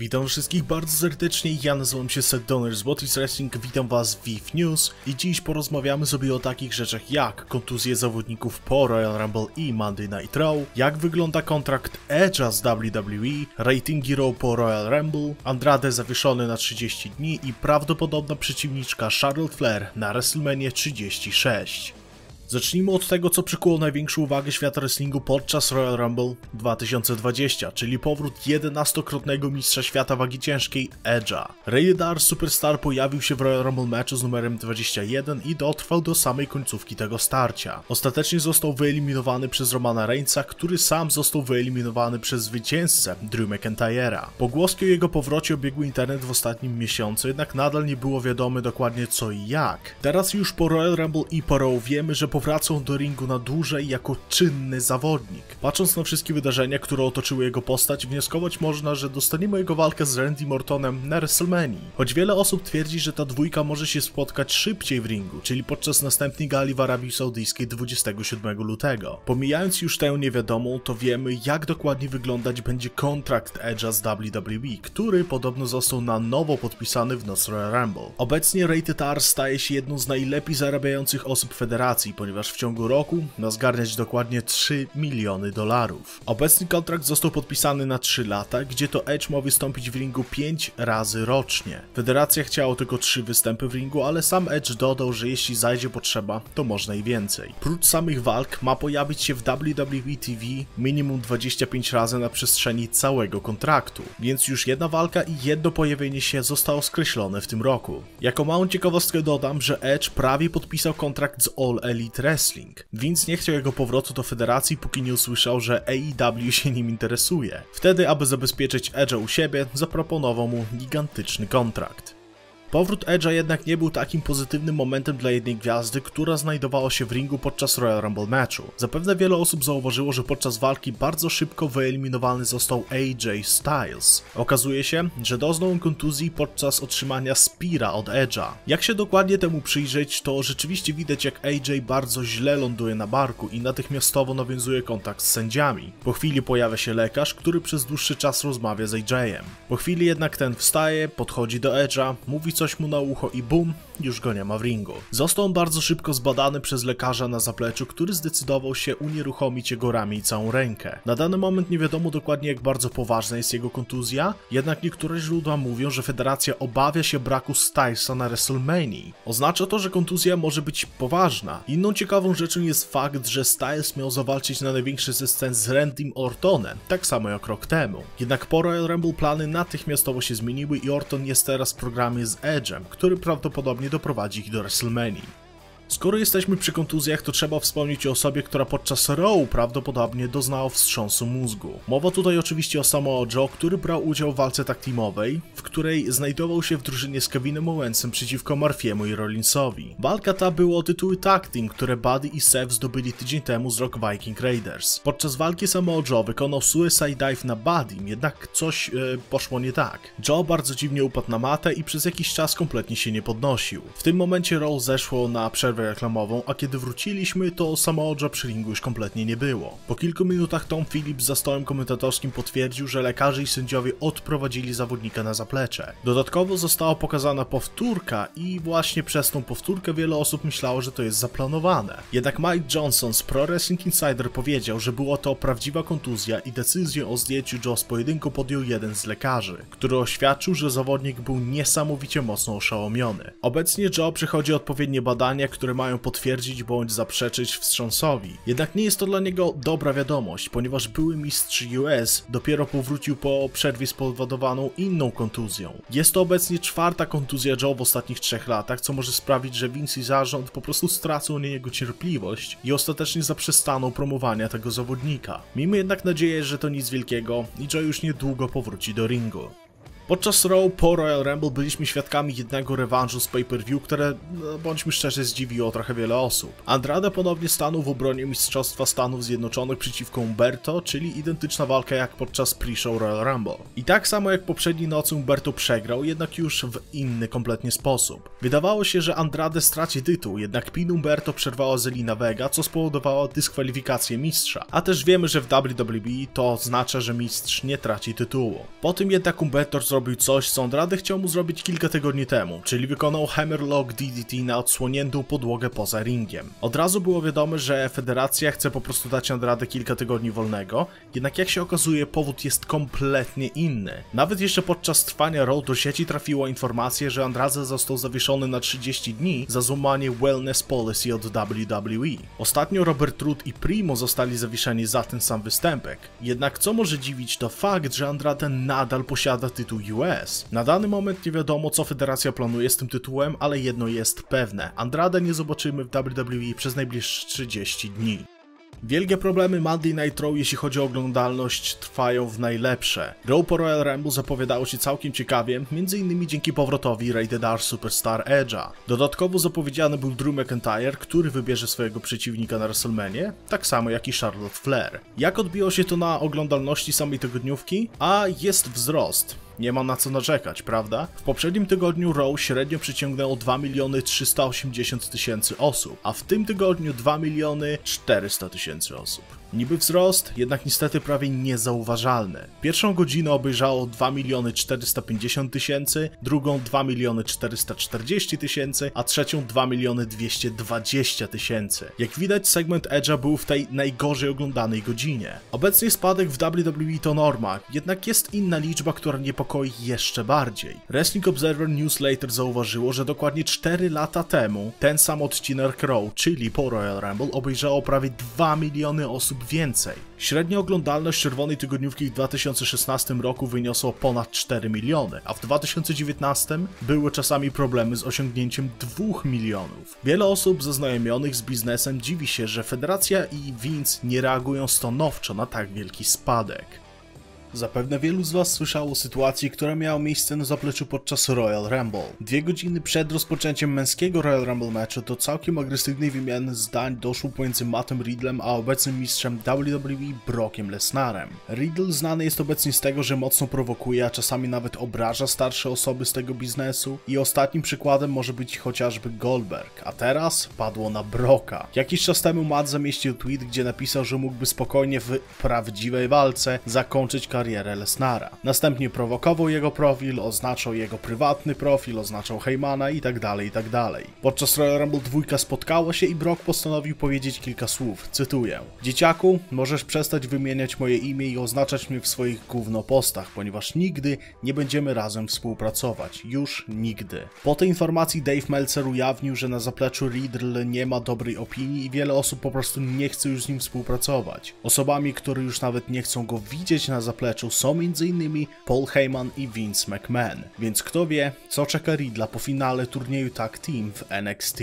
Witam wszystkich bardzo serdecznie, ja nazywam się Seth Donner z What is Wrestling, witam was w WIW News i dziś porozmawiamy sobie o takich rzeczach jak kontuzje zawodników po Royal Rumble i Monday Night Raw, jak wygląda kontrakt Edge'a z WWE, ratingi Raw po Royal Rumble, Andrade zawieszony na 30 dni i prawdopodobna przeciwniczka Charlotte Flair na WrestleMania 36. Zacznijmy od tego, co przykuło największą uwagę świata wrestlingu podczas Royal Rumble 2020, czyli powrót 11-krotnego mistrza świata wagi ciężkiej Edge'a. Rated R Superstar pojawił się w Royal Rumble meczu z numerem 21 i dotrwał do samej końcówki tego starcia. Ostatecznie został wyeliminowany przez Romana Reignsa, który sam został wyeliminowany przez zwycięzcę Drew McIntyre'a. Pogłoski o jego powrocie obiegły internet w ostatnim miesiącu, jednak nadal nie było wiadomo dokładnie co i jak. Teraz już po Royal Rumble i po Raw wiemy, że powracą do ringu na dłużej jako czynny zawodnik. Patrząc na wszystkie wydarzenia, które otoczyły jego postać, wnioskować można, że dostaniemy jego walkę z Randy Ortonem na WrestleMania. Choć wiele osób twierdzi, że ta dwójka może się spotkać szybciej w ringu, czyli podczas następnej gali w Arabii Saudyjskiej 27 lutego. Pomijając już tę niewiadomą, to wiemy, jak dokładnie wyglądać będzie kontrakt Edge'a z WWE, który podobno został na nowo podpisany w noc Royal Rumble. Obecnie Rated R staje się jedną z najlepiej zarabiających osób federacji, ponieważ w ciągu roku ma zgarniać dokładnie 3 miliony dolarów. Obecny kontrakt został podpisany na 3 lata, gdzie to Edge ma wystąpić w ringu 5 razy rocznie. Federacja chciała tylko 3 występy w ringu, ale sam Edge dodał, że jeśli zajdzie potrzeba, to można i więcej. Prócz samych walk ma pojawić się w WWE TV minimum 25 razy na przestrzeni całego kontraktu, więc już jedna walka i jedno pojawienie się zostało skreślone w tym roku. Jako małą ciekawostkę dodam, że Edge prawie podpisał kontrakt z All Elite Wrestling. Vince nie chciał jego powrotu do federacji, póki nie usłyszał, że AEW się nim interesuje. Wtedy, aby zabezpieczyć Edge'a u siebie, zaproponował mu gigantyczny kontrakt. Powrót Edge'a jednak nie był takim pozytywnym momentem dla jednej gwiazdy, która znajdowała się w ringu podczas Royal Rumble meczu. Zapewne wiele osób zauważyło, że podczas walki bardzo szybko wyeliminowany został AJ Styles. Okazuje się, że doznał on kontuzji podczas otrzymania speara od Edge'a. Jak się dokładnie temu przyjrzeć, to rzeczywiście widać, jak AJ bardzo źle ląduje na barku i natychmiastowo nawiązuje kontakt z sędziami. Po chwili pojawia się lekarz, który przez dłuższy czas rozmawia z AJ'em. Po chwili jednak ten wstaje, podchodzi do Edge'a, mówi coś mu na ucho i bum, już go nie ma w ringu. Został on bardzo szybko zbadany przez lekarza na zapleczu, który zdecydował się unieruchomić jego ramię i całą rękę. Na dany moment nie wiadomo dokładnie, jak bardzo poważna jest jego kontuzja, jednak niektóre źródła mówią, że federacja obawia się braku Stylesa na WrestleMania. Oznacza to, że kontuzja może być poważna. Inną ciekawą rzeczą jest fakt, że Styles miał zawalczyć na największy ze scen z Randym Ortonem, tak samo jak rok temu. Jednak po Royal Rumble plany natychmiastowo się zmieniły i Orton jest teraz w programie z Edge'em, który prawdopodobnie doprowadzi ich do WrestleMania. Skoro jesteśmy przy kontuzjach, to trzeba wspomnieć o osobie, która podczas Raw prawdopodobnie doznała wstrząsu mózgu. Mowa tutaj oczywiście o Samoa Joe, który brał udział w walce tag teamowej, w której znajdował się w drużynie z Kevinem Owensem przeciwko Murphy'emu i Rollinsowi. Walka ta była o tytuły tag team, które Buddy i Seth zdobyli tydzień temu z Rock Viking Raiders. Podczas walki Samoa Joe wykonał suicide dive na Buddy, jednak coś poszło nie tak. Joe bardzo dziwnie upadł na matę i przez jakiś czas kompletnie się nie podnosił. W tym momencie Raw zeszło na przerwę reklamową, a kiedy wróciliśmy, to Samoa Joe przy ringu już kompletnie nie było. Po kilku minutach Tom Phillips za stołem komentatorskim potwierdził, że lekarze i sędziowie odprowadzili zawodnika na zaplecze. Dodatkowo została pokazana powtórka i właśnie przez tą powtórkę wiele osób myślało, że to jest zaplanowane. Jednak Mike Johnson z Pro Wrestling Insider powiedział, że była to prawdziwa kontuzja i decyzję o zdjęciu Joe z pojedynku podjął jeden z lekarzy, który oświadczył, że zawodnik był niesamowicie mocno oszołomiony. Obecnie Joe przechodzi odpowiednie badania, które mają potwierdzić bądź zaprzeczyć wstrząsowi. Jednak nie jest to dla niego dobra wiadomość, ponieważ były mistrz US dopiero powrócił po przerwie spowodowaną inną kontuzją. Jest to obecnie 4. kontuzja Joe w ostatnich 3 latach, co może sprawić, że Vince i zarząd po prostu stracą na niego cierpliwość i ostatecznie zaprzestaną promowania tego zawodnika. Miejmy jednak nadzieję, że to nic wielkiego i Joe już niedługo powróci do ringu. Podczas Raw po Royal Rumble byliśmy świadkami jednego rewanżu z pay-per-view, które, bądźmy szczerzy, zdziwiło trochę wiele osób. Andrade ponownie stanął w obronie Mistrzostwa Stanów Zjednoczonych przeciwko Humberto, czyli identyczna walka jak podczas pre-show Royal Rumble. I tak samo jak poprzedniej nocy Humberto przegrał, jednak już w inny kompletnie sposób. Wydawało się, że Andrade straci tytuł, jednak pin Humberto przerwała Zelina Vega, co spowodowało dyskwalifikację mistrza. A też wiemy, że w WWE to oznacza, że mistrz nie traci tytułu. Po tym jednak Humberto zrobił coś, co Andrade chciał mu zrobić kilka tygodni temu, czyli wykonał Hammerlock DDT na odsłoniętą podłogę poza ringiem. Od razu było wiadomo, że federacja chce po prostu dać Andrade kilka tygodni wolnego, jednak jak się okazuje, powód jest kompletnie inny. Nawet jeszcze podczas trwania Raw do sieci trafiła informacja, że Andrade został zawieszony na 30 dni za złamanie Wellness Policy od WWE. Ostatnio Robert Roode i Primo zostali zawieszeni za ten sam występek. Jednak co może dziwić, to fakt, że Andrade nadal posiada tytuł US. Na dany moment nie wiadomo, co federacja planuje z tym tytułem, ale jedno jest pewne. Andrade nie zobaczymy w WWE przez najbliższe 30 dni. Wielkie problemy Monday Night Raw, jeśli chodzi o oglądalność, trwają w najlepsze. Raw po Royal Rumble zapowiadało się całkiem ciekawie, m.in. dzięki powrotowi Rated R Superstar Edge'a. Dodatkowo zapowiedziany był Drew McIntyre, który wybierze swojego przeciwnika na WrestleManie, tak samo jak i Charlotte Flair. Jak odbiło się to na oglądalności samej tygodniówki? A jest wzrost. Nie ma na co narzekać, prawda? W poprzednim tygodniu Raw średnio przyciągnęło 2 380 000 osób, a w tym tygodniu 2 400 000 osób. Niby wzrost, jednak niestety prawie niezauważalny. Pierwszą godzinę obejrzało 2 450 000, drugą 2 440 000, a trzecią 2 220 000. Jak widać, segment Edge'a był w tej najgorzej oglądanej godzinie. Obecnie spadek w WWE to norma, jednak jest inna liczba, która niepokoi jeszcze bardziej. Wrestling Observer Newsletter zauważyło, że dokładnie 4 lata temu ten sam odcinek Raw, czyli po Royal Rumble, obejrzało prawie 2 miliony osób więcej. Średnia oglądalność czerwonej tygodniówki w 2016 roku wyniosła ponad 4 miliony, a w 2019 były czasami problemy z osiągnięciem 2 milionów. Wiele osób zaznajomionych z biznesem dziwi się, że federacja i Vince nie reagują stanowczo na tak wielki spadek. Zapewne wielu z Was słyszało o sytuacji, która miała miejsce na zapleczu podczas Royal Rumble. 2 godziny przed rozpoczęciem męskiego Royal Rumble meczu do całkiem agresywnej wymiany zdań doszło pomiędzy Mattem Riddlem a obecnym mistrzem WWE Brockiem Lesnarem. Riddle znany jest obecnie z tego, że mocno prowokuje, a czasami nawet obraża starsze osoby z tego biznesu i ostatnim przykładem może być chociażby Goldberg, a teraz padło na Brocka. Jakiś czas temu Matt zamieścił tweet, gdzie napisał, że mógłby spokojnie w prawdziwej walce zakończyć karierę Lesnara. Następnie prowokował jego profil, oznaczał jego prywatny profil, oznaczał Heymana itd., itd. Podczas Royal Rumble dwójka spotkała się i Brock postanowił powiedzieć kilka słów, cytuję. Dzieciaku, możesz przestać wymieniać moje imię i oznaczać mnie w swoich gównopostach, ponieważ nigdy nie będziemy razem współpracować. Już nigdy. Po tej informacji Dave Meltzer ujawnił, że na zapleczu Riddle nie ma dobrej opinii i wiele osób po prostu nie chce już z nim współpracować. Osobami, które już nawet nie chcą go widzieć na zapleczu są m.in. Paul Heyman i Vince McMahon, więc kto wie, co czeka Riddla po finale turnieju Tag Team w NXT.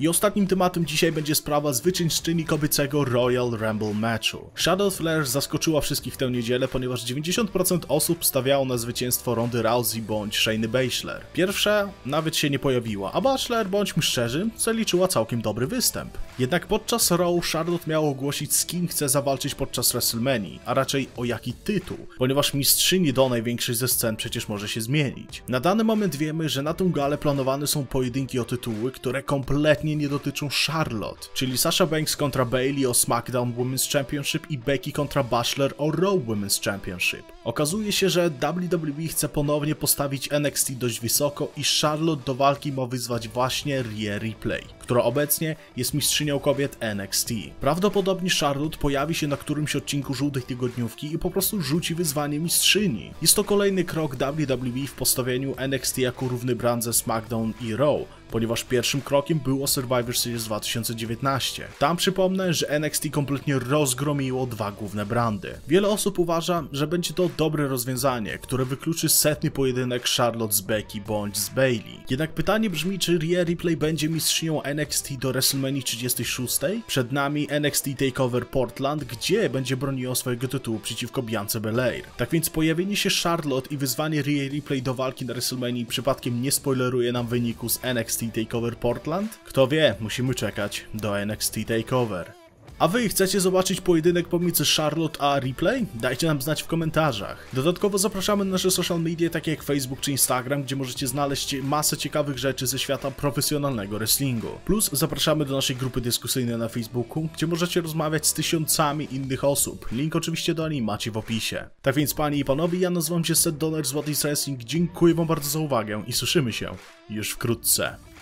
I ostatnim tematem dzisiaj będzie sprawa zwycięzczyni kobiecego Royal Rumble meczu. Charlotte Flair zaskoczyła wszystkich tę niedzielę, ponieważ 90% osób stawiało na zwycięstwo Rondy Rousey bądź Shayny Baszler. Pierwsza nawet się nie pojawiła, a Baszler, bądźmy szczerzy, zaliczyła całkiem dobry występ. Jednak podczas Raw Charlotte miała ogłosić, z kim chce zawalczyć podczas WrestleManii, a raczej o jaki tytuł, ponieważ mistrzyni do największej ze scen przecież może się zmienić. Na dany moment wiemy, że na tą galę planowane są pojedynki o tytuły, które kompletnie nie dotyczą Charlotte, czyli Sasha Banks kontra Bayley o SmackDown Women's Championship i Becky kontra Baszler o Raw Women's Championship. Okazuje się, że WWE chce ponownie postawić NXT dość wysoko i Charlotte do walki ma wyzwać właśnie Rhea Ripley, która obecnie jest mistrzynią kobiet NXT. Prawdopodobnie Charlotte pojawi się na którymś odcinku żółtej tygodniówki i po prostu rzuci wyzwanie mistrzyni. Jest to kolejny krok WWE w postawieniu NXT jako równy brand ze SmackDown i Raw, ponieważ pierwszym krokiem było Survivor Series 2019. Tam przypomnę, że NXT kompletnie rozgromiło dwa główne brandy. Wiele osób uważa, że będzie to dobre rozwiązanie, które wykluczy setny pojedynek Charlotte z Becky bądź z Bayley. Jednak pytanie brzmi, czy Rhea Ripley będzie mistrzynią NXT do WrestleMania 36? Przed nami NXT TakeOver Portland, gdzie będzie broniła swojego tytułu przeciwko Biance Belair. Tak więc pojawienie się Charlotte i wyzwanie Rhea Ripley do walki na WrestleMania przypadkiem nie spoileruje nam wyniku z NXT TakeOver Portland? Kto wie, musimy czekać do NXT TakeOver. A wy chcecie zobaczyć pojedynek pomiędzy Charlotte a Ripley? Dajcie nam znać w komentarzach. Dodatkowo zapraszamy na nasze social media takie jak Facebook czy Instagram, gdzie możecie znaleźć masę ciekawych rzeczy ze świata profesjonalnego wrestlingu. Plus zapraszamy do naszej grupy dyskusyjnej na Facebooku, gdzie możecie rozmawiać z tysiącami innych osób. Link oczywiście do niej macie w opisie. Tak więc panie i panowie, ja nazywam się Seth Donner z What is Wrestling, dziękuję wam bardzo za uwagę i słyszymy się już wkrótce.